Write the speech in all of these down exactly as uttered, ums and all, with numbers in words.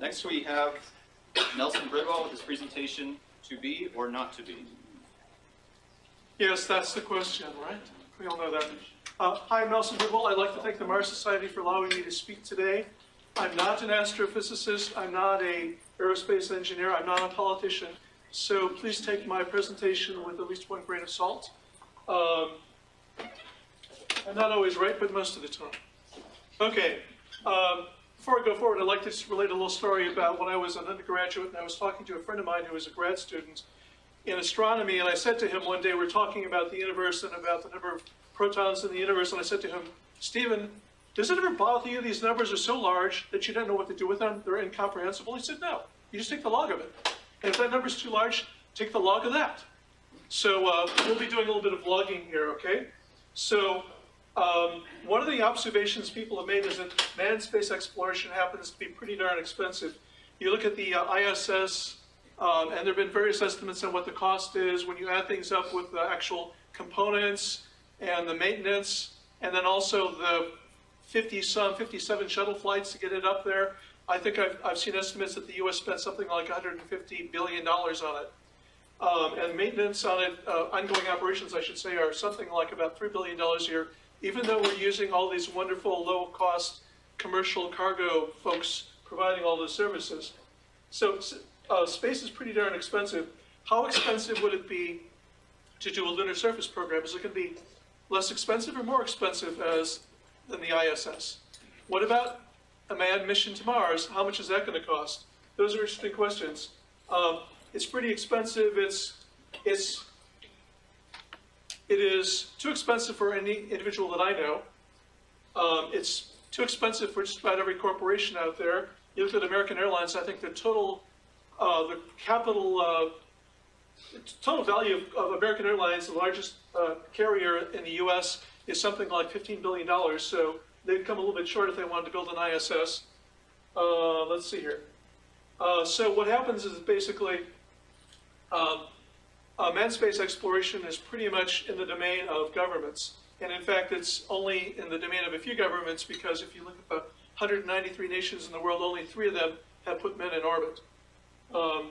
Next we have Nelson Bridwell with his presentation, To Be or Not to Be. Yes, that's the question, right? We all know that. Uh, hi, I'm Nelson Bridwell. I'd like to thank the Mars Society for allowing me to speak today. I'm not an astrophysicist. I'm not an aerospace engineer. I'm not a politician. So please take my presentation with at least one grain of salt. Um, I'm not always right, but most of the time. Okay. Um, before I go forward, I'd like to just relate a little story about when I was an undergraduate and I was talking to a friend of mine who was a grad student in astronomy, and I said to him one day, we're talking about the universe and about the number of protons in the universe, and I said to him, Stephen, does it ever bother you these numbers are so large that you don't know what to do with them? They're incomprehensible. He said, no, you just take the log of it. And if that number's too large, take the log of that. So uh, we'll be doing a little bit of logging here, okay? So um, one of the observations people have made is that manned space exploration happens to be pretty darn expensive. You look at the uh, I S S, um, and there have been various estimates on what the cost is when you add things up with the actual components and the maintenance, and then also the fifty-some, fifty-seven shuttle flights to get it up there. I think I've, I've seen estimates that the U S spent something like one hundred fifty billion dollars on it. Um, and maintenance on it, uh, ongoing operations, I should say, are something like about three billion dollars a year, even though we're using all these wonderful low-cost commercial cargo folks providing all those services. So uh, space is pretty darn expensive. How expensive would it be to do a lunar surface program? Is it going to be less expensive or more expensive as than the I S S? What about a manned mission to Mars? How much is that going to cost? Those are interesting questions. Um, it's pretty expensive. It's, it's, it is too expensive for any individual that I know. Um, it's too expensive for just about every corporation out there. You look at American Airlines, I think the total, uh, the capital, uh, the total value of, of American Airlines, the largest uh, carrier in the U S, is something like fifteen billion dollars, so they'd come a little bit short if they wanted to build an I S S. Uh, let's see here. Uh, so what happens is basically um, uh, manned space exploration is pretty much in the domain of governments. And in fact, it's only in the domain of a few governments, because if you look at the one hundred ninety-three nations in the world, only three of them have put men in orbit. Um,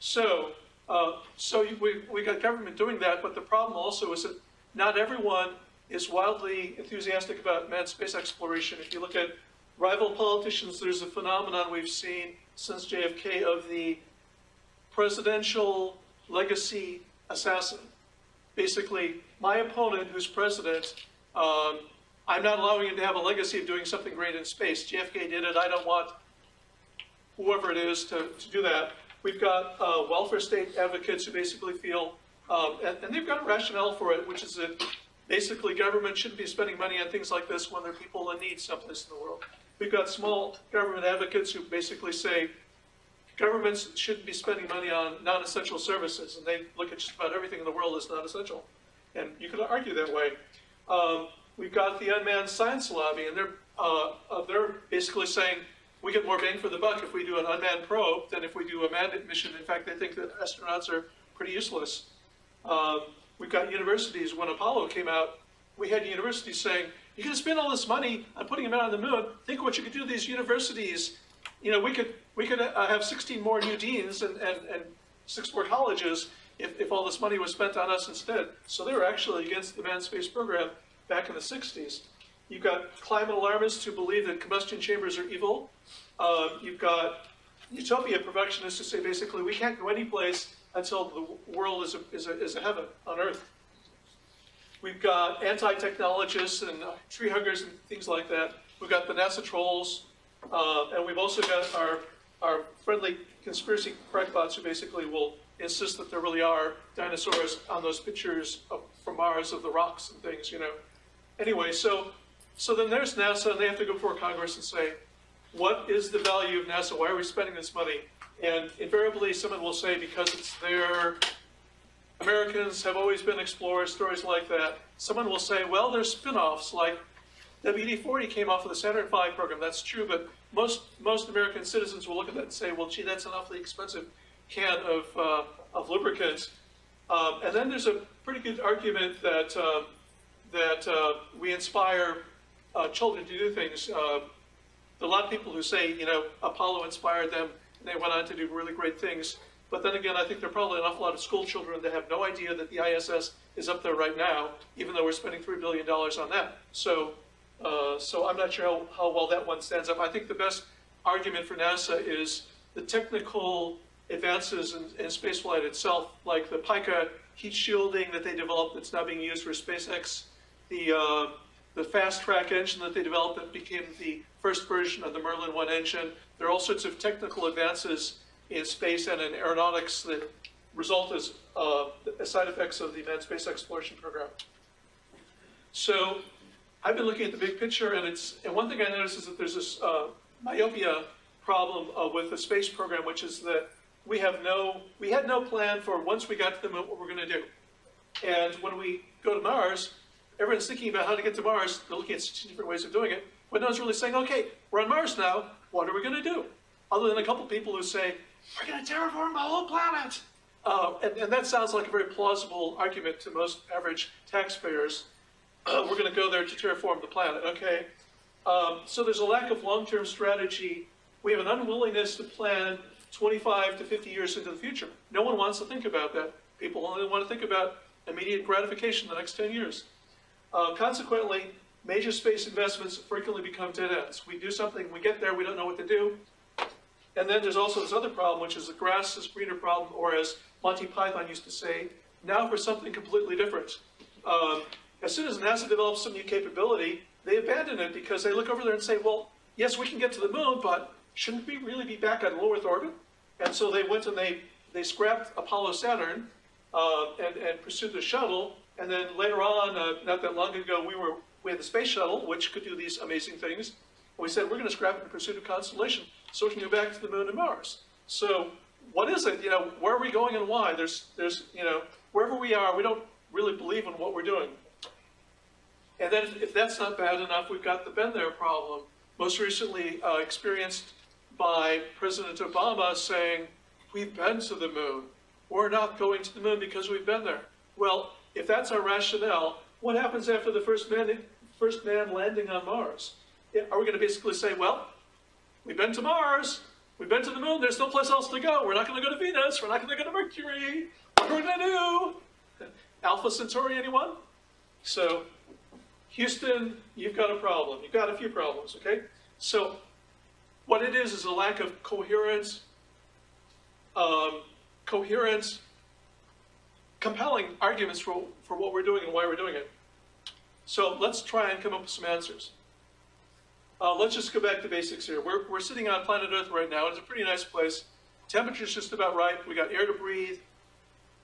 so uh, so we, we got government doing that, but the problem also is that not everyone is wildly enthusiastic about manned space exploration. If you look at rival politicians, there's a phenomenon we've seen since J F K of the presidential legacy assassin. Basically, my opponent, who's president, um, I'm not allowing him to have a legacy of doing something great in space. J F K did it. I don't want whoever it is to, to do that. We've got uh, welfare state advocates who basically feel, um, and, and they've got a rationale for it, which is that basically, government shouldn't be spending money on things like this when there are people in need someplace in the world. We've got small government advocates who basically say governments shouldn't be spending money on non-essential services, and they look at just about everything in the world as non-essential. And you could argue that way. Um, we've got the unmanned science lobby, and they're, uh, uh, they're basically saying we get more bang for the buck if we do an unmanned probe than if we do a manned mission. In fact, they think that astronauts are pretty useless. Um, We've got universities. When Apollo came out, we had universities saying, you're going to spend all this money on putting them out on the moon. Think what you could do to these universities. You know, we could we could uh, have sixteen more new deans and, and, and six more colleges if, if all this money was spent on us instead. So they were actually against the manned space program back in the sixties. You've got climate alarmists who believe that combustion chambers are evil. Um, you've got utopia perfectionists who say, basically, we can't go anyplace until the world is a, is, a, is a heaven on Earth. We've got anti-technologists and uh, tree huggers and things like that. We've got the NASA trolls, uh, and we've also got our, our friendly conspiracy crackpots who basically will insist that there really are dinosaurs on those pictures of, from Mars of the rocks and things, you know. Anyway, so, so then there's NASA, and they have to go before Congress and say, what is the value of NASA? Why are we spending this money? And invariably, someone will say, because it's their Americans have always been explorers, stories like that. Someone will say, well, there's spin-offs, like W D forty came off of the Saturn five program. That's true, but most, most American citizens will look at that and say, well, gee, that's an awfully expensive can of, uh, of lubricants. Um, and then there's a pretty good argument that, uh, that uh, we inspire uh, children to do things. Uh, a lot of people who say, you know, Apollo inspired them, and they went on to do really great things. But then again, I think there are probably an awful lot of school children that have no idea that the I S S is up there right now, even though we're spending three billion dollars on that. So, uh, so I'm not sure how, how well that one stands up. I think the best argument for NASA is the technical advances in, in spaceflight itself, like the PICA heat shielding that they developed that's now being used for SpaceX, the, uh, the fast track engine that they developed that became the first version of the Merlin one engine. There are all sorts of technical advances in space and in aeronautics that result as, uh, as side effects of the manned space exploration program. So I've been looking at the big picture, and it's and one thing I noticed is that there's this uh, myopia problem uh, with the space program, which is that we have no we had no plan for once we got to the moon what we're going to do. And when we go to Mars, everyone's thinking about how to get to Mars. They're looking at sixteen different ways of doing it, but no one's really saying, okay, we're on Mars now, what are we going to do? Other than a couple people who say, we're going to terraform the whole planet. Uh, and, and that sounds like a very plausible argument to most average taxpayers. Uh, we're going to go there to terraform the planet, okay? Um, so there's a lack of long-term strategy. We have an unwillingness to plan twenty-five to fifty years into the future. No one wants to think about that. People only want to think about immediate gratification in the next ten years. Uh, consequently, major space investments frequently become dead ends. We do something, we get there, we don't know what to do. And then there's also this other problem, which is the grass is greener problem, or as Monty Python used to say, now for something completely different. Um, as soon as NASA develops some new capability, they abandon it because they look over there and say, well, yes, we can get to the moon, but shouldn't we really be back on low Earth orbit? And so they went and they, they scrapped Apollo Saturn uh, and, and pursued the shuttle. And then later on, uh, not that long ago, we, were, we had the space shuttle, which could do these amazing things. We said, we're going to scrap it in pursuit of constellation so we can go back to the moon and Mars. So what is it? You know, where are we going and why? There's, there's, you know, wherever we are, we don't really believe in what we're doing. And then if that's not bad enough, we've got the been there problem, most recently uh, experienced by President Obama saying, we've been to the moon. We're not going to the moon because we've been there. Well, if that's our rationale, what happens after the first man, first man landing on Mars? Are we going to basically say, well, we've been to Mars, we've been to the moon, there's no place else to go, we're not going to go to Venus, we're not going to go to Mercury, what are we going to do? Alpha Centauri, anyone? So, Houston, you've got a problem. You've got a few problems, okay? So, what it is is a lack of coherence, um, coherence, compelling arguments for, for what we're doing and why we're doing it. So, let's try and come up with some answers. Uh, let's just go back to basics here. We're, we're sitting on planet Earth right now. It's a pretty nice place. Temperature's just about right. We got air to breathe.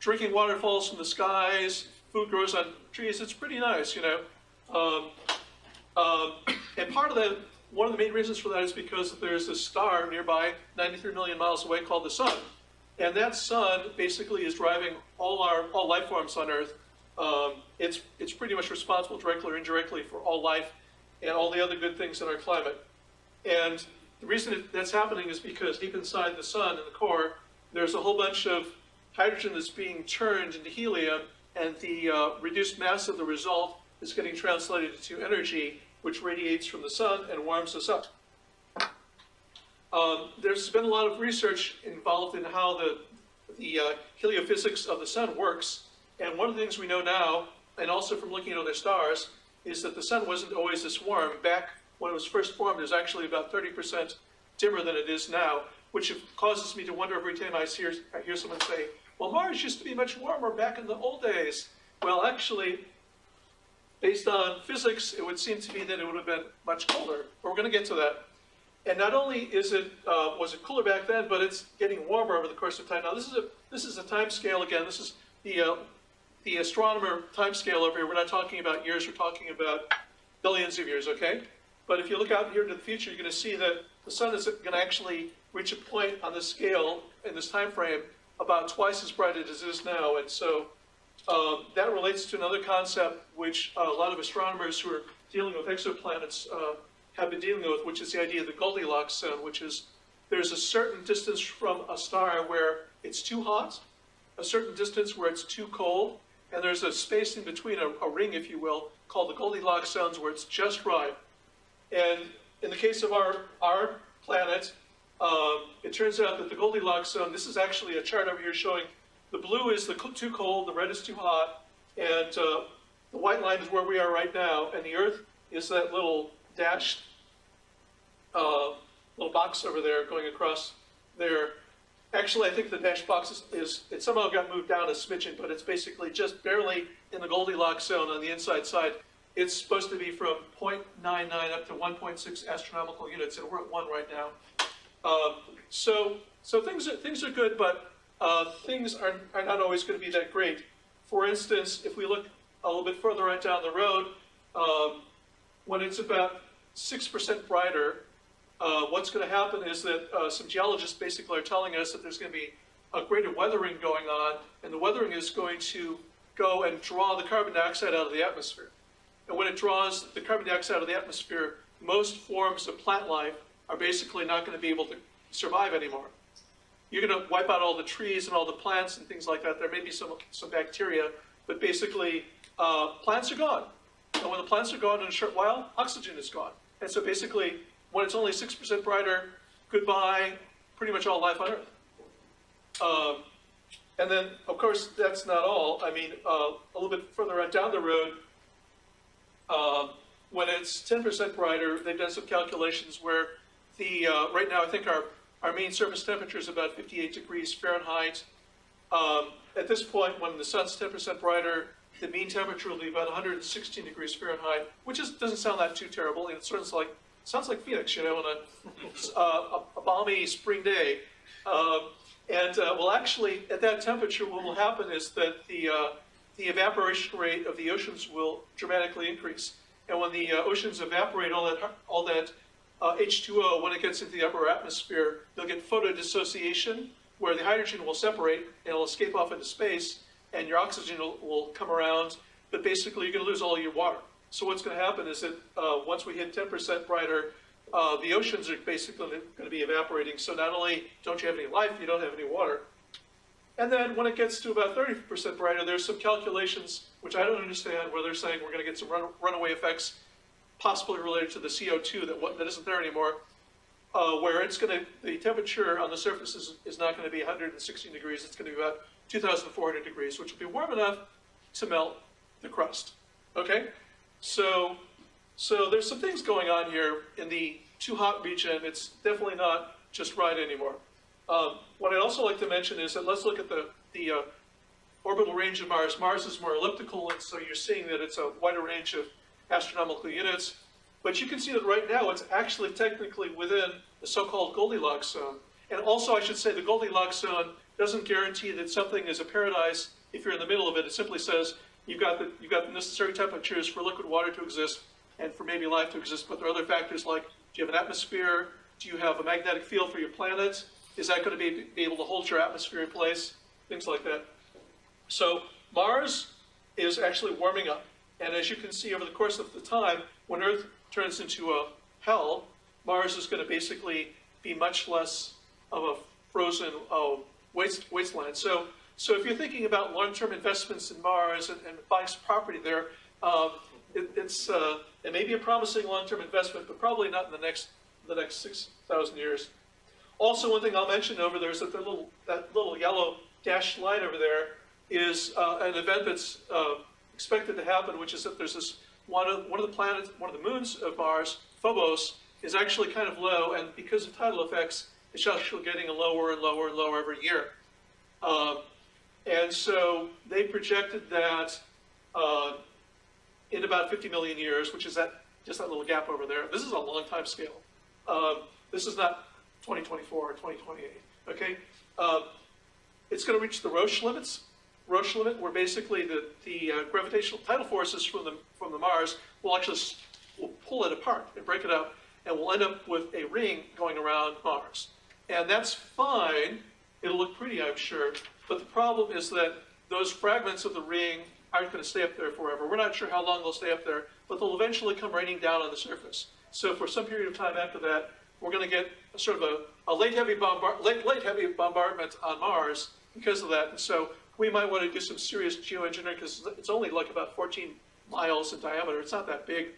Drinking water falls from the skies. Food grows on trees. It's pretty nice, you know. Um, um, and part of that, one of the main reasons for that is because there's this star nearby, ninety-three million miles away, called the sun. And that sun basically is driving all our all life forms on Earth. Um, it's it's pretty much responsible directly or indirectly for all life and all the other good things in our climate. And the reason that's happening is because deep inside the sun, in the core, there's a whole bunch of hydrogen that's being turned into helium, and the uh, reduced mass of the result is getting translated into energy, which radiates from the sun and warms us up. Um, there's been a lot of research involved in how the, the uh, heliophysics of the sun works, and one of the things we know now, and also from looking at other stars, is that the sun wasn't always this warm. Back when it was first formed, it was actually about thirty percent dimmer than it is now, which causes me to wonder every time I hear, I hear someone say, well, Mars used to be much warmer back in the old days. Well, actually, based on physics, it would seem to me that it would have been much colder. But we're going to get to that. And not only is it, uh, was it cooler back then, but it's getting warmer over the course of time. Now, this is a, this is a time scale again. This is the... Uh, The astronomer timescale over here, we're not talking about years, we're talking about billions of years, okay? But if you look out here into the future, you're going to see that the sun is going to actually reach a point on this scale, in this time frame, about twice as bright as it is now. And so um, that relates to another concept which uh, a lot of astronomers who are dealing with exoplanets uh, have been dealing with, which is the idea of the Goldilocks zone, which is there's a certain distance from a star where it's too hot, a certain distance where it's too cold, and there's a space in between, a, a ring, if you will, called the Goldilocks zones, where it's just right. And in the case of our, our planet, um, it turns out that the Goldilocks zone, this is actually a chart over here showing the blue is the too cold, the red is too hot, and uh, the white line is where we are right now, and the Earth is that little dashed uh, little box over there going across there. Actually, I think the dashed box is, is, it somehow got moved down a smidgen, but it's basically just barely in the Goldilocks zone on the inside side. It's supposed to be from zero point nine nine up to one point six astronomical units, and we're at one right now. Um, so so things, are, things are good, but uh, things are, are not always going to be that great. For instance, if we look a little bit further right down the road, um, when it's about six percent brighter, uh, what's going to happen is that uh, some geologists basically are telling us that there's going to be a greater weathering going on, and the weathering is going to go and draw the carbon dioxide out of the atmosphere. And when it draws the carbon dioxide out of the atmosphere, most forms of plant life are basically not going to be able to survive anymore. You're going to wipe out all the trees and all the plants and things like that. There may be some, some bacteria, but basically uh, plants are gone. And when the plants are gone in a short while, oxygen is gone. And so basically, when it's only six percent brighter, goodbye, pretty much all life on Earth. Um, and then, of course, that's not all. I mean, uh, a little bit further right down the road, Uh, when it's ten percent brighter, they've done some calculations where the, uh, right now I think our, our mean surface temperature is about fifty-eight degrees Fahrenheit. Um, at this point, when the sun's ten percent brighter, the mean temperature will be about one hundred sixteen degrees Fahrenheit, which is, doesn't sound that too terrible. It sounds like, sounds like Phoenix, you know, on a, uh, a balmy spring day. Um, and, uh, well, actually, at that temperature, what will happen is that the, uh, the evaporation rate of the oceans will dramatically increase. And when the uh, oceans evaporate all that, all that uh, H two O, when it gets into the upper atmosphere, you'll get photodissociation, where the hydrogen will separate and it'll escape off into space, and your oxygen will, will come around, but basically you're gonna lose all your water. So what's gonna happen is that uh, once we hit ten percent brighter, uh, the oceans are basically gonna be evaporating. So not only don't you have any life, you don't have any water. And then when it gets to about thirty percent brighter, there's some calculations, which I don't understand, where they're saying we're going to get some run runaway effects, possibly related to the C O two that, that isn't there anymore, uh, where it's going to, the temperature on the surface is, is not going to be one hundred sixteen degrees, it's going to be about two thousand four hundred degrees, which will be warm enough to melt the crust. Okay? So, so there's some things going on here in the too hot region. It's definitely not just right anymore. Um, what I'd also like to mention is that let's look at the, the uh, orbital range of Mars. Mars is more elliptical, and so you're seeing that it's a wider range of astronomical units. But you can see that right now it's actually technically within the so-called Goldilocks zone. And also, I should say, the Goldilocks zone doesn't guarantee that something is a paradise if you're in the middle of it. It simply says you've got the, you've got the necessary temperatures for liquid water to exist and for maybe life to exist. But there are other factors like, do you have an atmosphere? Do you have a magnetic field for your planet? Is that going to be, be able to hold your atmosphere in place? Things like that. So Mars is actually warming up. And as you can see over the course of the time, when Earth turns into a hell, Mars is going to basically be much less of a frozen uh, waste, wasteland. So, so if you're thinking about long-term investments in Mars and, and buying some property there, um, it, it's, uh, it may be a promising long-term investment, but probably not in the next, the next six thousand years. Also, one thing I'll mention over there is that the little, that little yellow dashed line over there is uh, an event that's uh, expected to happen, which is that there's this one of, one of the planets, one of the moons of Mars, Phobos, is actually kind of low, and because of tidal effects, it's actually getting lower and lower and lower every year. Um, and so they projected that uh, in about fifty million years, which is that just that little gap over there. This is a long time scale. Um, this is not twenty twenty-four or twenty twenty-eight, okay? Um, it's going to reach the Roche limits. Roche limit, where basically the, the uh, gravitational tidal forces from the, from the Mars will actually will pull it apart and break it up, and we'll end up with a ring going around Mars. And that's fine. It'll look pretty, I'm sure. But the problem is that those fragments of the ring aren't going to stay up there forever. We're not sure how long they'll stay up there, but they'll eventually come raining down on the surface. So for some period of time after that, we're going to get sort of a, a late, heavy bombard, late, late heavy bombardment on Mars because of that. And so we might want to do some serious geoengineering because it's only like about fourteen miles in diameter. It's not that big.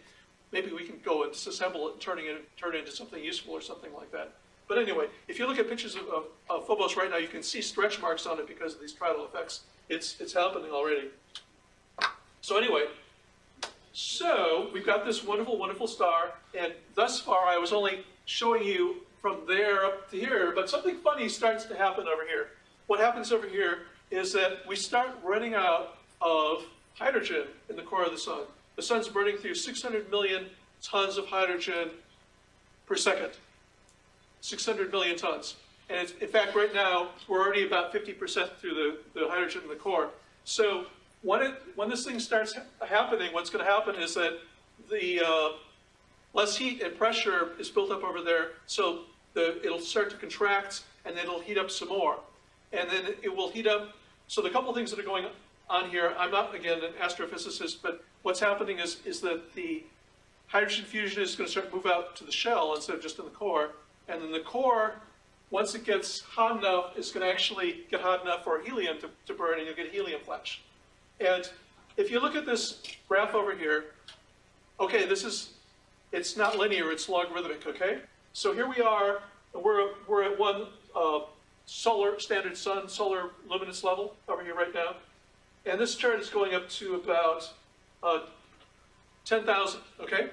maybe we can go and disassemble it and turn it, turn it into something useful or something like that. But anyway, if you look at pictures of, of, of Phobos right now, you can see stretch marks on it because of these tidal effects. It's, it's happening already. So anyway, so we've got this wonderful, wonderful star. And thus far, I was only showing you from there up to here, but something funny starts to happen over here. What happens over here is that we start running out of hydrogen in the core of the sun. The sun's burning through six hundred million tons of hydrogen per second. six hundred million tons. And it's, in fact, right now, we're already about fifty percent through the, the hydrogen in the core. So when, it, when this thing starts ha happening, what's going to happen is that the uh, less heat and pressure is built up over there, so the, it'll start to contract, and then it'll heat up some more. And then it will heat up. So the couple things that are going on here, I'm not, again, an astrophysicist, but what's happening is, is that the hydrogen fusion is going to start to move out to the shell instead of just in the core. And then the core, once it gets hot enough, is going to actually get hot enough for helium to, to burn, and you'll get a helium flash. And if you look at this graph over here, okay, this is, it's not linear, it's logarithmic, okay? So here we are, and we're, we're at one uh, solar, standard sun, solar luminance level over here right now. And this chart is going up to about uh, ten thousand, okay?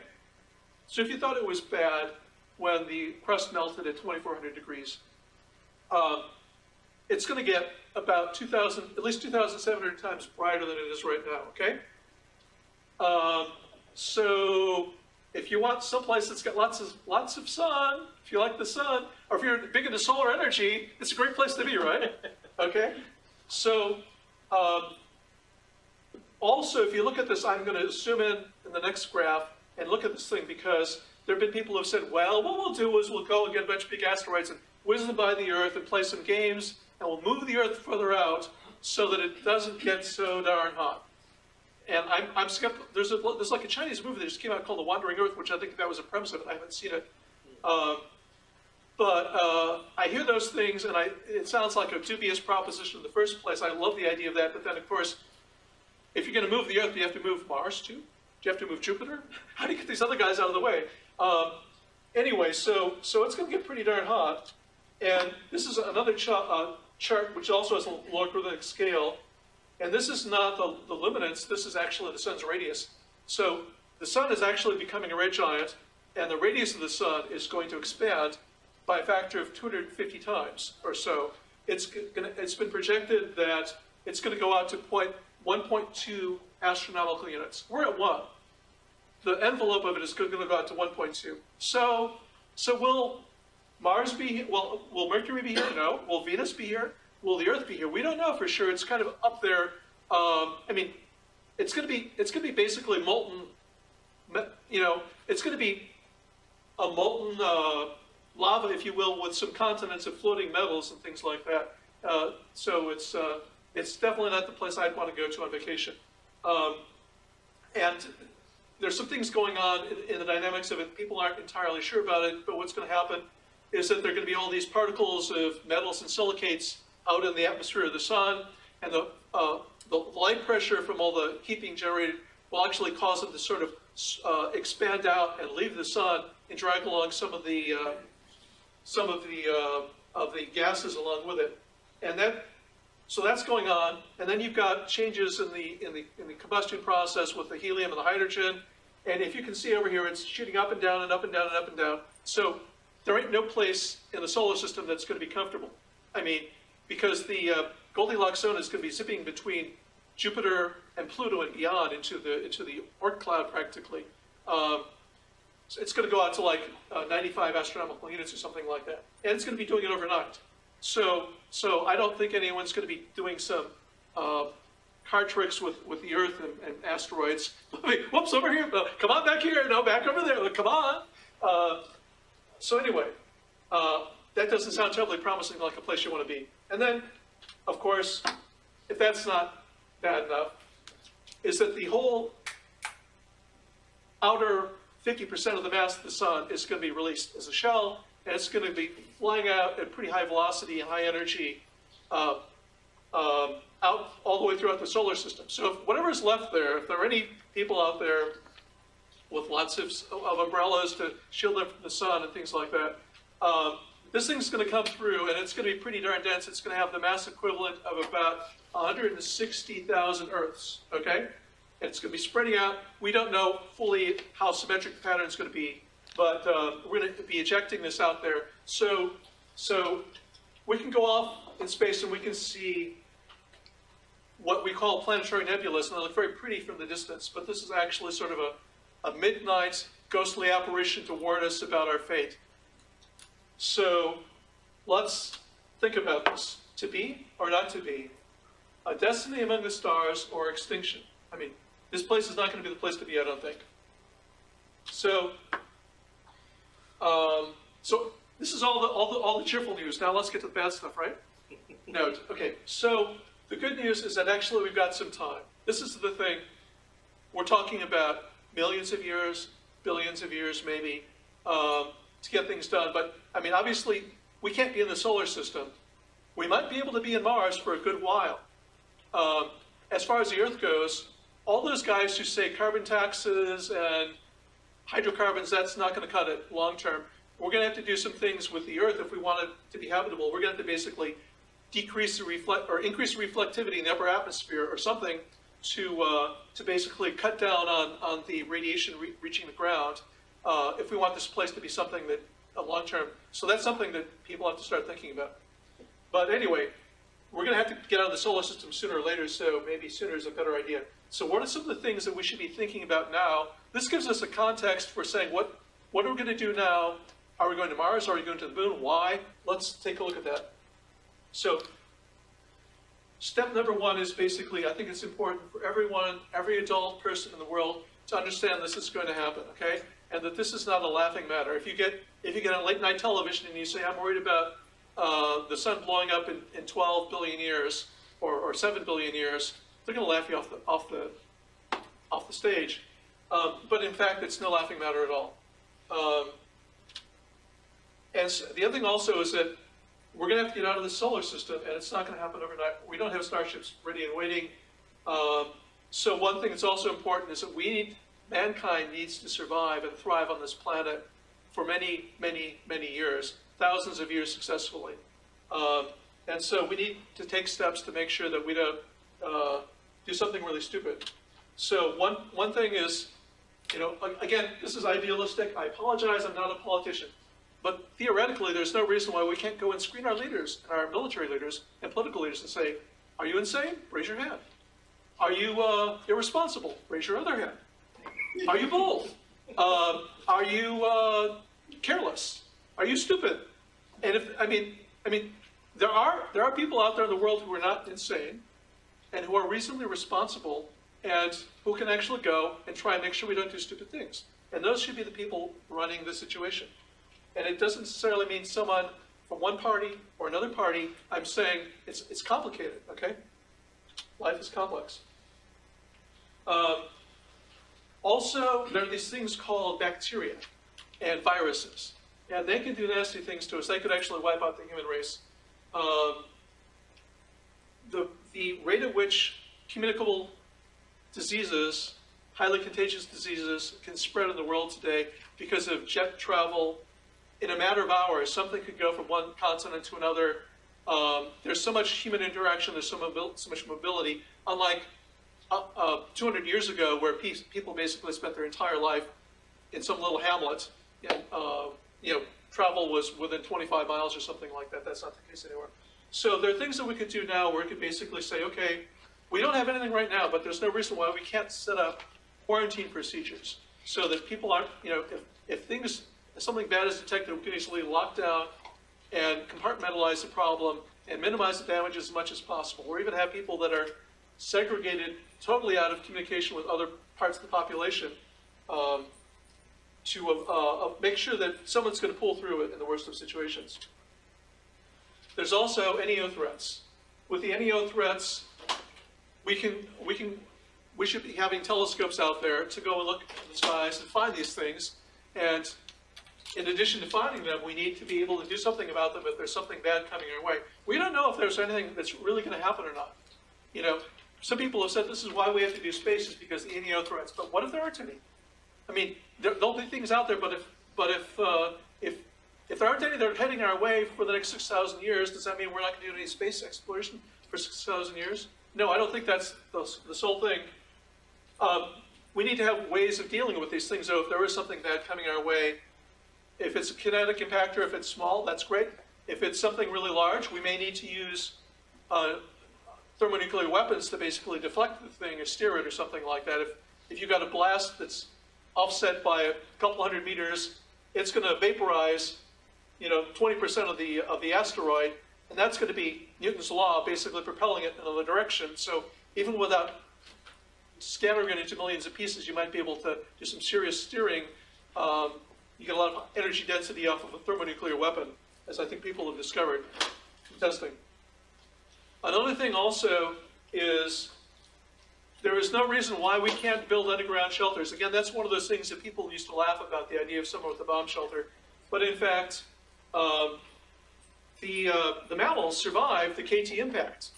So if you thought it was bad when the crust melted at twenty-four hundred degrees, uh, it's going to get about two thousand, at least two thousand seven hundred times brighter than it is right now, okay? Um, so if you want someplace that's got lots of, lots of sun, if you like the sun, or if you're big into solar energy, it's a great place to be, right? Okay? So, Um, also, if you look at this, I'm going to zoom in in the next graph and look at this thing, because there have been people who have said, well, what we'll do is we'll go and get a bunch of big asteroids and whiz them by the Earth and play some games, and we'll move the Earth further out so that it doesn't get so darn hot. And I'm, I'm skeptical. There's, a, there's like a Chinese movie that just came out called The Wandering Earth, which I think that was a premise of it. I haven't seen it. Uh, But uh, I hear those things, and I, it sounds like a dubious proposition in the first place. I love the idea of that, but then, of course, if you're going to move the Earth, do you have to move Mars, too? Do you have to move Jupiter? How do you get these other guys out of the way? Um, anyway, so, so it's going to get pretty darn hot. And this is another ch uh, chart, which also has a logarithmic scale. And this is not the, the luminance. This is actually the sun's radius. So the sun is actually becoming a red giant, and the radius of the sun is going to expand by a factor of two hundred fifty times or so. It's, gonna, it's been projected that it's going to go out to one point two astronomical units. We're at one. The envelope of it is going to go out to one point two. So, so will Mars be here? Well, will Mercury be here? No. Will Venus be here? Will the Earth be here? We don't know for sure. It's kind of up there. Um, I mean, it's going to be it's going to be basically molten. You know, it's going to be a molten. Uh, lava, if you will, with some continents of floating metals and things like that. Uh, so it's, uh, it's definitely not the place I'd want to go to on vacation. Um, and there's some things going on in, in the dynamics of it. People aren't entirely sure about it, but what's going to happen is that there are going to be all these particles of metals and silicates out in the atmosphere of the sun, and the, uh, the light pressure from all the heat being generated will actually cause them to sort of uh, expand out and leave the sun and drag along some of the uh, some of the uh, of the gases along with it, and that so that's going on, and then you've got changes in the in the in the combustion process with the helium and the hydrogen, and if you can see over here, it's shooting up and down and up and down and up and down. So there ain't no place in the solar system that's going to be comfortable. I mean, because the uh, Goldilocks zone is going to be zipping between Jupiter and Pluto and beyond into the into the Oort cloud practically. Um, So it's going to go out to like uh, ninety-five astronomical units or something like that. And it's going to be doing it overnight. So, so I don't think anyone's going to be doing some uh, card tricks with, with the Earth and, and asteroids. Whoops, over here. Uh, come on back here. No, back over there. Come on. Uh, so anyway, uh, that doesn't sound terribly promising, like a place you want to be. And then, of course, if that's not bad enough, is that the whole outer fifty percent of the mass of the sun is going to be released as a shell, and it's going to be flying out at pretty high velocity and high energy uh, um, out all the way throughout the solar system. So if whatever's left there, if there are any people out there with lots of, of umbrellas to shield them from the sun and things like that. Um, this thing's going to come through, and it's going to be pretty darn dense. It's going to have the mass equivalent of about one hundred sixty thousand Earths, okay? And it's going to be spreading out. We don't know fully how symmetric the pattern is going to be, but uh, we're going to be ejecting this out there. So, so we can go off in space and we can see what we call planetary nebulas, and they look very pretty from the distance, but this is actually sort of a, a midnight ghostly apparition to warn us about our fate. So let's think about this. To be or not to be? A destiny among the stars or extinction? I mean, this place is not going to be the place to be, I don't think. So, um, so this is all the, all the, all the cheerful news. Now let's get to the bad stuff, right? No, okay, so the good news is that actually we've got some time. This is the thing. We're talking about millions of years, billions of years maybe, um, to get things done. But, I mean, obviously, we can't be in the solar system. We might be able to be in Mars for a good while. Um, as far as the Earth goes, all those guys who say carbon taxes and hydrocarbons, that's not going to cut it long term. We're going to have to do some things with the Earth if we want it to be habitable. We're going to have to basically decrease the reflect or increase the reflectivity in the upper atmosphere or something to uh, to basically cut down on on the radiation re reaching the ground uh, if we want this place to be something that uh, long term. So that's something that people have to start thinking about. But anyway, we're going to have to get out of the solar system sooner or later. So maybe sooner is a better idea. So what are some of the things that we should be thinking about now? This gives us a context for saying what what are we going to do now? Are we going to Mars? Are we going to the Moon? Why? Let's take a look at that. So step number one is basically, I think it's important for everyone, every adult person in the world to understand this is going to happen, okay? And that this is not a laughing matter. If you get if you get on late night television and you say, I'm worried about uh, the sun blowing up in, in twelve billion years or, or seven billion years, they're going to laugh you off the, off the, off the stage. Um, but in fact, it's no laughing matter at all. Um, and so the other thing also is that we're going to have to get out of the solar system, and it's not going to happen overnight. We don't have starships ready and waiting. Um, so one thing that's also important is that we need, mankind needs to survive and thrive on this planet for many, many, many years, thousands of years successfully. Um, and so we need to take steps to make sure that we don't uh, do something really stupid. So one, one thing is, you know, again, this is idealistic. I apologize, I'm not a politician. But theoretically, there's no reason why we can't go and screen our leaders, and our military leaders, and political leaders, and say, are you insane? Raise your hand. Are you uh, irresponsible? Raise your other hand. Are you bold? Uh, are you uh, careless? Are you stupid? And if, I mean, I mean, there are, there are people out there in the world who are not insane, and who are reasonably responsible, and who can actually go and try and make sure we don't do stupid things. And those should be the people running the situation. And it doesn't necessarily mean someone from one party or another party. I'm saying it's, it's complicated, okay? Life is complex. Um, also, there are these things called bacteria and viruses. And they can do nasty things to us. They could actually wipe out the human race. Um, the, the rate at which communicable diseases, highly contagious diseases, can spread in the world today because of jet travel. In a matter of hours, something could go from one continent to another. Um, there's so much human interaction, there's so, mobi so much mobility, unlike uh, uh, two hundred years ago where pe people basically spent their entire life in some little hamlet. And, uh, you know, travel was within twenty-five miles or something like that. That's not the case anymore. So there are things that we could do now where we could basically say, okay, we don't have anything right now, but there's no reason why we can't set up quarantine procedures so that people aren't, you know, if, if things... if something bad is detected, we can easily lock down and compartmentalize the problem and minimize the damage as much as possible, or even have people that are segregated totally out of communication with other parts of the population um, to uh, uh, make sure that someone's going to pull through it in the worst of situations. There's also N E O threats. With the N E O threats, we can we can we should be having telescopes out there to go and look in the skies and find these things. And in addition to finding them, we need to be able to do something about them if there's something bad coming our way. We don't know if there's anything that's really going to happen or not. You know, some people have said this is why we have to do space, is because of the N E O threats. But what if there aren't any? I mean, there, there'll be things out there, but if but if uh, if if there aren't any that are heading our way for the next six thousand years, does that mean we're not going to do any space exploration for six thousand years? No, I don't think that's the, the sole thing. Um, we need to have ways of dealing with these things, though. If there is something bad coming our way, if it's a kinetic impactor, if it's small, that's great. If it's something really large, we may need to use uh, thermonuclear weapons to basically deflect the thing or steer it or something like that. If, if you've got a blast that's offset by a couple hundred meters, it's going to vaporize, you know, twenty percent of the, of the asteroid, and that's going to be Newton's law basically propelling it in another direction. So even without scattering it into millions of pieces, you might be able to do some serious steering. Um, you get a lot of energy density off of a thermonuclear weapon, as I think people have discovered from testing. Another thing also is there is no reason why we can't build underground shelters. Again, that's one of those things that people used to laugh about, the idea of someone with a bomb shelter. But in fact, um, the, uh, the mammals survived the K T impact.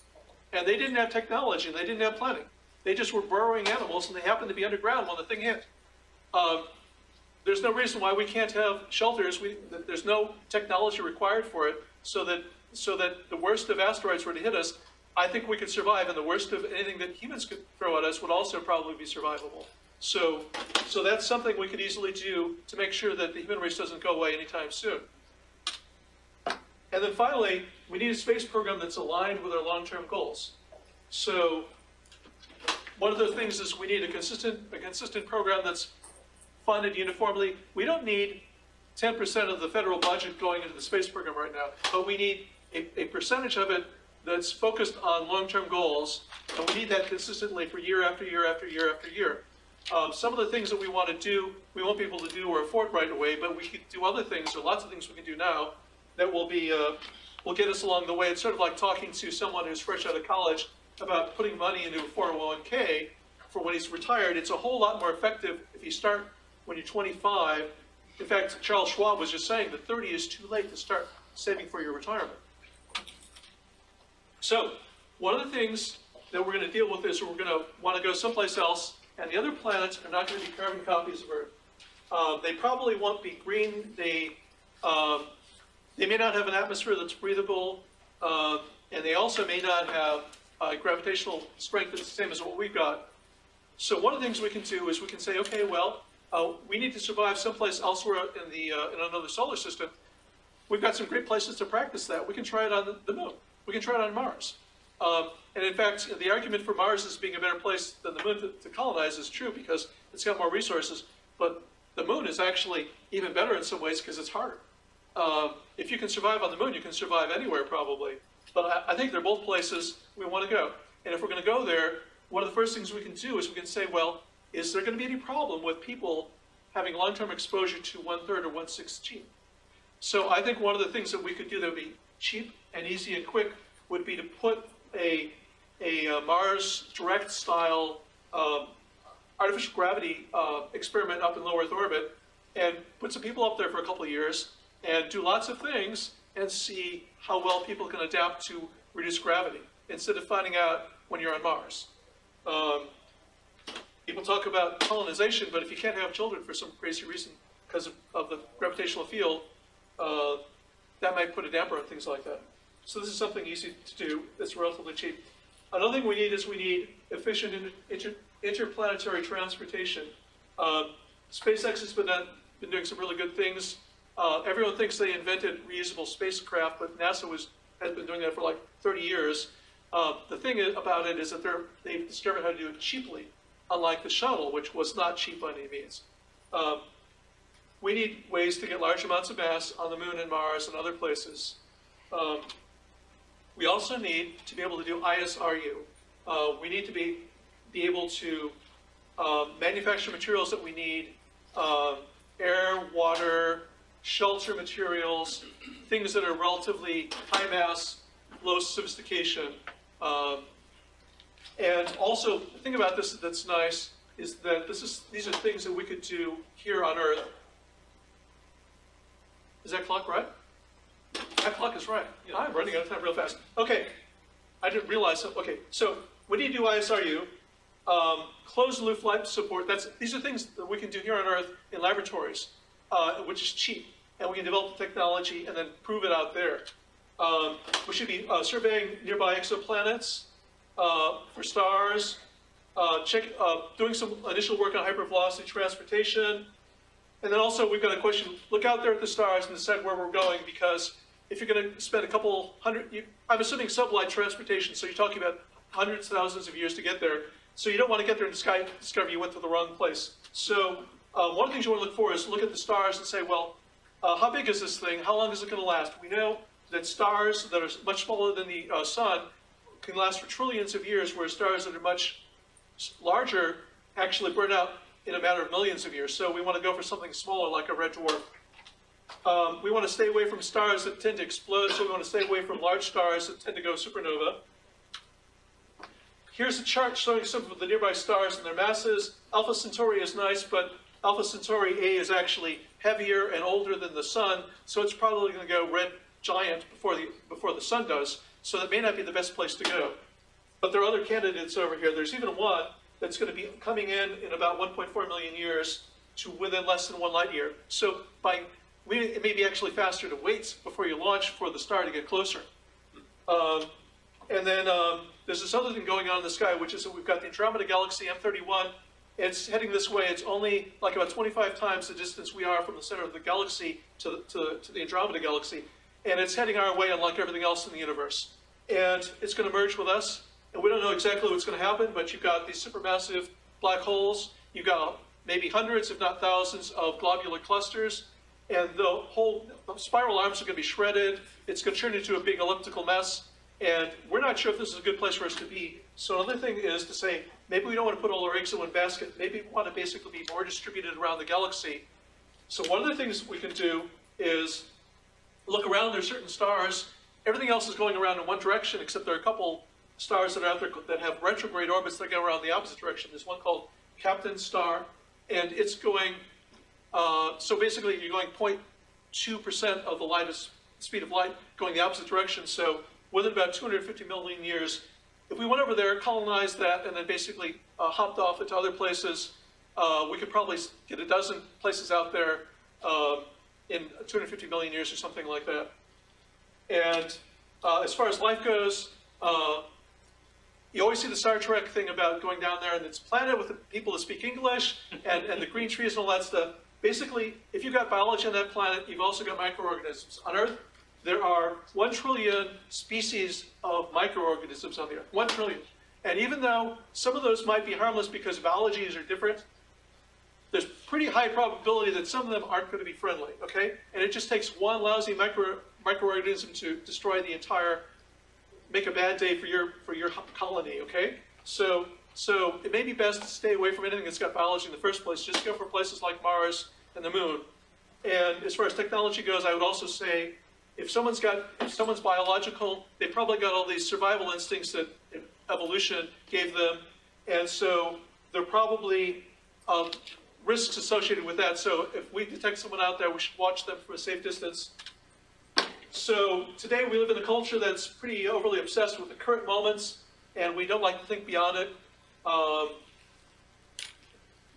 And they didn't have technology, and they didn't have planning. They just were burrowing animals, and they happened to be underground when the thing hit. Um, there's no reason why we can't have shelters. We, there's no technology required for it, so that, so that the worst of asteroids were to hit us, I think we could survive, and the worst of anything that humans could throw at us would also probably be survivable. So, so that's something we could easily do to make sure that the human race doesn't go away anytime soon. And then finally, we need a space program that's aligned with our long-term goals. So one of the things is we need a consistent, a consistent program that's funded uniformly. We don't need ten percent of the federal budget going into the space program right now, but we need a, a percentage of it that's focused on long-term goals, and we need that consistently for year after year after year after year. Um, some of the things that we want to do, we won't be able to do or afford right away, but we could do other things, or lots of things we can do now that will be, uh, will get us along the way. It's sort of like talking to someone who's fresh out of college about putting money into a four oh one K for when he's retired. It's a whole lot more effective if you start when you're twenty-five. In fact, Charles Schwab was just saying that thirty is too late to start saving for your retirement. So, one of the things that we're going to deal with is we're going to want to go someplace else, and the other planets are not going to be carbon copies of Earth. Uh, they probably won't be green. They, um, they may not have an atmosphere that's breathable, uh, and they also may not have uh, gravitational strength that's the same as what we've got. So one of the things we can do is we can say, okay, well, uh, we need to survive someplace elsewhere in, the, uh, in another solar system. We've got some great places to practice that. We can try it on the, the moon. We can try it on Mars. Um, and in fact, the argument for Mars as being a better place than the moon to, to colonize is true because it's got more resources, but the moon is actually even better in some ways because it's harder. Um, if you can survive on the moon, you can survive anywhere probably. But I, I think they're both places we want to go. And if we're going to go there, one of the first things we can do is we can say, well, is there going to be any problem with people having long-term exposure to one-third or one-sixth gene? So I think one of the things that we could do that would be cheap and easy and quick would be to put a, a uh, Mars Direct style um, artificial gravity uh, experiment up in low Earth orbit and put some people up there for a couple of years and do lots of things and see how well people can adapt to reduced gravity instead of finding out when you're on Mars. Um, people talk about colonization, but if you can't have children for some crazy reason because of, of the gravitational field, uh, that might put a damper on things like that. So this is something easy to do that's relatively cheap. Another thing we need is we need efficient inter interplanetary transportation. Um, SpaceX has been, uh, been doing some really good things. Uh, everyone thinks they invented reusable spacecraft, but NASA was, has been doing that for like thirty years. Uh, the thing about it is that they've discovered how to do it cheaply, unlike the shuttle, which was not cheap by any means. Um, We need ways to get large amounts of mass on the moon and Mars and other places. Um, we also need to be able to do I S R U. Uh, we need to be, be able to uh, manufacture materials that we need, uh, air, water, shelter materials, things that are relatively high mass, low sophistication. Um, and also, the thing about this that's nice is that this is, these are things that we could do here on Earth. Is that clock right? That clock is right. Yeah, I'm running out of time real fast. Okay, I didn't realize. So, okay, so we need to do I S R U. Um, closed-loop life support, that's, these are things that we can do here on Earth in laboratories, uh, which is cheap. And we can develop the technology and then prove it out there. Um, we should be uh, surveying nearby exoplanets uh, for stars, uh, check, uh, doing some initial work on hypervelocity transportation. And then also we've got a question, look out there at the stars and decide where we're going, because if you're going to spend a couple hundred, you, I'm assuming sublight transportation, so you're talking about hundreds, thousands of years to get there. So you don't want to get there and discover you went to the wrong place. So um, one of the things you want to look for is look at the stars and say, well, uh, how big is this thing? How long is it going to last? We know that stars that are much smaller than the uh, sun can last for trillions of years, whereas stars that are much larger actually burn out in a matter of millions of years. So we want to go for something smaller like a red dwarf. Um, we want to stay away from stars that tend to explode, so we want to stay away from large stars that tend to go supernova. Here's a chart showing some of the nearby stars and their masses. Alpha Centauri is nice, but Alpha Centauri A is actually heavier and older than the sun, so it's probably going to go red giant before the, before the sun does, so that may not be the best place to go. But there are other candidates over here. There's even one that's going to be coming in in about one point four million years to within less than one light year. So by, it may be actually faster to wait before you launch for the star to get closer. Um, and then... Um, There's this other thing going on in the sky, which is that we've got the Andromeda Galaxy M thirty-one. It's heading this way. It's only like about twenty-five times the distance we are from the center of the galaxy to the, to, to the Andromeda Galaxy. And it's heading our way unlike everything else in the universe. And it's going to merge with us. And we don't know exactly what's going to happen, but you've got these supermassive black holes. You've got maybe hundreds, if not thousands, of globular clusters. And the whole the spiral arms are going to be shredded. It's going to turn into a big elliptical mess. And we're not sure if this is a good place for us to be. So another thing is to say, maybe we don't want to put all our eggs in one basket. Maybe we want to basically be more distributed around the galaxy. So one of the things we can do is look around. There's certain stars. Everything else is going around in one direction, except there are a couple stars that are out there that have retrograde orbits that go around the opposite direction. There's one called Captain Star, and it's going, uh, so basically you're going zero point two percent of the light is, speed of light going the opposite direction. So within about two hundred fifty million years, if we went over there, colonized that, and then basically uh, hopped off into other places, uh, we could probably get a dozen places out there um, in two hundred fifty million years or something like that. And uh, as far as life goes, uh, you always see the Star Trek thing about going down there and it's planet with the people that speak English and, and the green trees and all that stuff. Basically, if you've got biology on that planet, you've also got microorganisms. On Earth, there are one trillion species of microorganisms on the Earth, one trillion. And even though some of those might be harmless because biologies are different, there's pretty high probability that some of them aren't going to be friendly, okay? And it just takes one lousy micro, microorganism to destroy the entire, make a bad day for your, for your colony, okay? So, so it may be best to stay away from anything that's got biology in the first place. Just go for places like Mars and the Moon. And as far as technology goes, I would also say, If someone's got, if someone's biological, they probably got all these survival instincts that evolution gave them, and so there are probably uh, risks associated with that. So if we detect someone out there, we should watch them from a safe distance. So today we live in a culture that's pretty overly obsessed with the current moments, and we don't like to think beyond it. Um,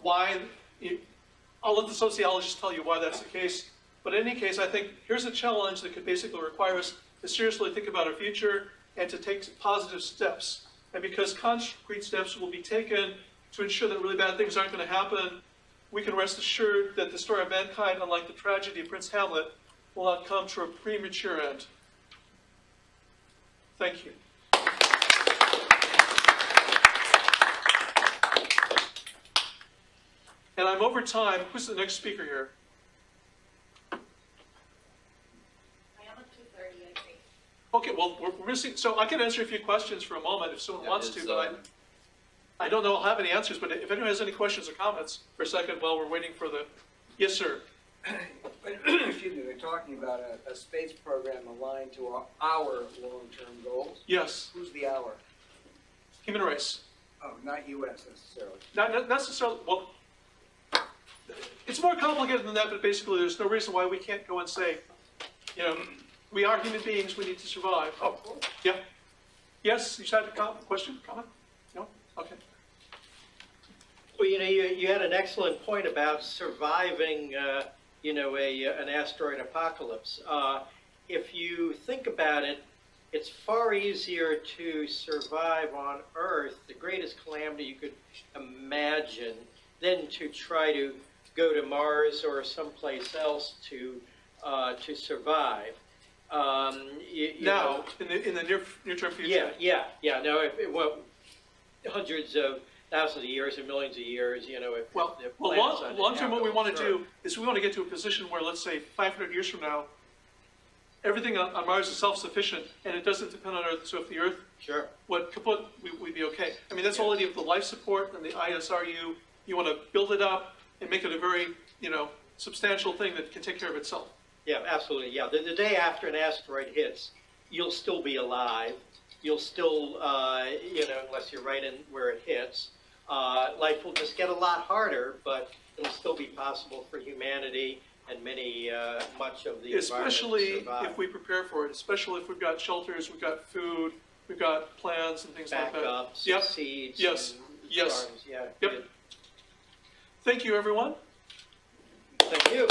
why? I'll let the sociologists tell you why that's the case. But in any case, I think here's a challenge that could basically require us to seriously think about our future and to take positive steps. And because concrete steps will be taken to ensure that really bad things aren't going to happen, we can rest assured that the story of mankind, unlike the tragedy of Prince Hamlet, will not come to a premature end. Thank you. And I'm over time. Who's the next speaker here? Okay, well, we're, we're missing, so I can answer a few questions for a moment if someone yeah, wants to, but um, I, I don't know I'll have any answers, but if anyone has any questions or comments for a second while we're waiting for the, yes, sir. Excuse me, we're talking about a, a space program aligned to our, our long-term goals. Yes. Who's the our? Human race. Oh, not U S necessarily. Not, not necessarily, well, it's more complicated than that, but basically there's no reason why we can't go and say, you know, we are human beings, we need to survive. Oh, yeah. Yes, you had a comment, question, comment? No? Okay. Well, you know, you, you had an excellent point about surviving, uh, you know, a, an asteroid apocalypse. Uh, if you think about it, it's far easier to survive on Earth, the greatest calamity you could imagine, than to try to go to Mars or someplace else to uh, to survive. Um, you, you now, know, in the, in the near, near term future. Yeah, yeah, yeah. No, if, if, well, hundreds of thousands of years and millions of years, you know. If, well, if well long, long term, what we want to do is we want to get to a position where, let's say, five hundred years from now, everything on, on Mars is self-sufficient, and it doesn't depend on Earth. So if the Earth sure. would kaput, we, we'd be okay. I mean, that's the whole idea of the life support and the I S R U. You want to build it up and make it a very, you know, substantial thing that can take care of itself. Yeah, absolutely. Yeah, the, the day after an asteroid hits, you'll still be alive. You'll still, uh, you know, unless you're right in where it hits, uh, life will just get a lot harder, but it'll still be possible for humanity and many, uh, much of the especially environment to if we prepare for it, especially if we've got shelters, we've got food, we've got plants and things Back like that. Backups, yep. seeds, yes, and yes, farms. Yeah, yep. Good. Thank you, everyone. Thank you.